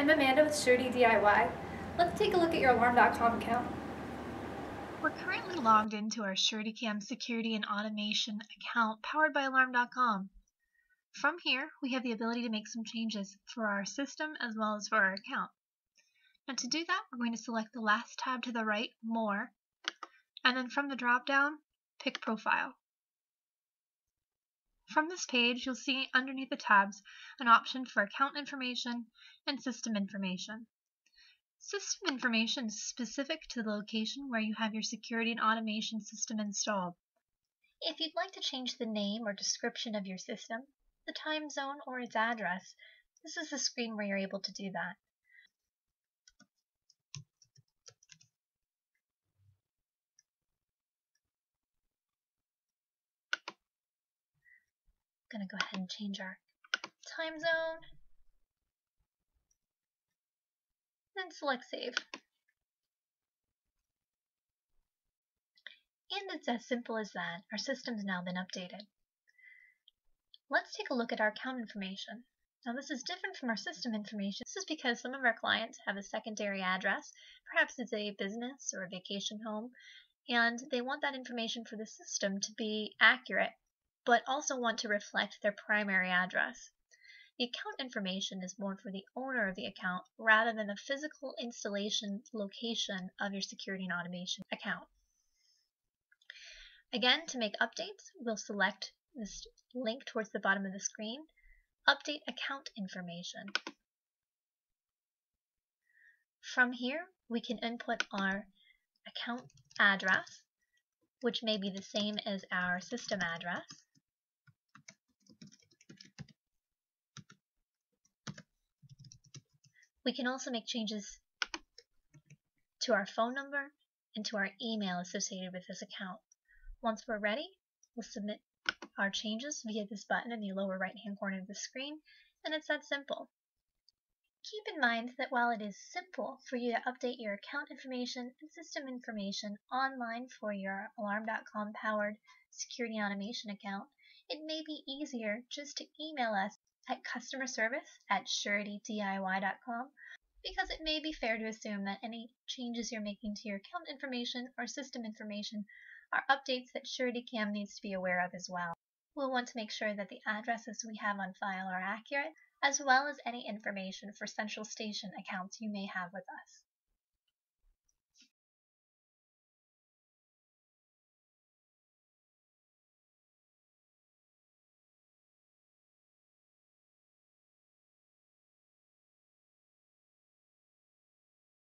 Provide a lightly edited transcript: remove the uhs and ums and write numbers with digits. I'm Amanda with Surety DIY. Let's take a look at your Alarm.com account. We're currently logged into our SuretyCam security and automation account powered by Alarm.com. From here, we have the ability to make some changes for our system as well as for our account. Now to do that, we're going to select the last tab to the right, More, and then from the drop-down, pick Profile. From this page, you'll see underneath the tabs an option for account information and system information. System information is specific to the location where you have your security and automation system installed. If you'd like to change the name or description of your system, the time zone, or its address, this is the screen where you're able to do that. I'm going to go ahead and change our time zone, then select Save. And it's as simple as that. Our system's now been updated. Let's take a look at our account information. Now this is different from our system information. This is because some of our clients have a secondary address, perhaps it's a business or a vacation home, and they want that information for the system to be accurate, but also want to reflect their primary address. The account information is more for the owner of the account rather than the physical installation location of your security and automation account. Again, to make updates, we'll select this link towards the bottom of the screen, Update Account Information. From here, we can input our account address, which may be the same as our system address. We can also make changes to our phone number and to our email associated with this account. Once we're ready, we'll submit our changes via this button in the lower right-hand corner of the screen, and it's that simple. Keep in mind that while it is simple for you to update your account information and system information online for your Alarm.com powered security automation account, it may be easier just to email us at customerservice@suretydiy.com, because it may be fair to assume that any changes you're making to your account information or system information are updates that SuretyCam needs to be aware of as well. We'll want to make sure that the addresses we have on file are accurate, as well as any information for central station accounts you may have with us.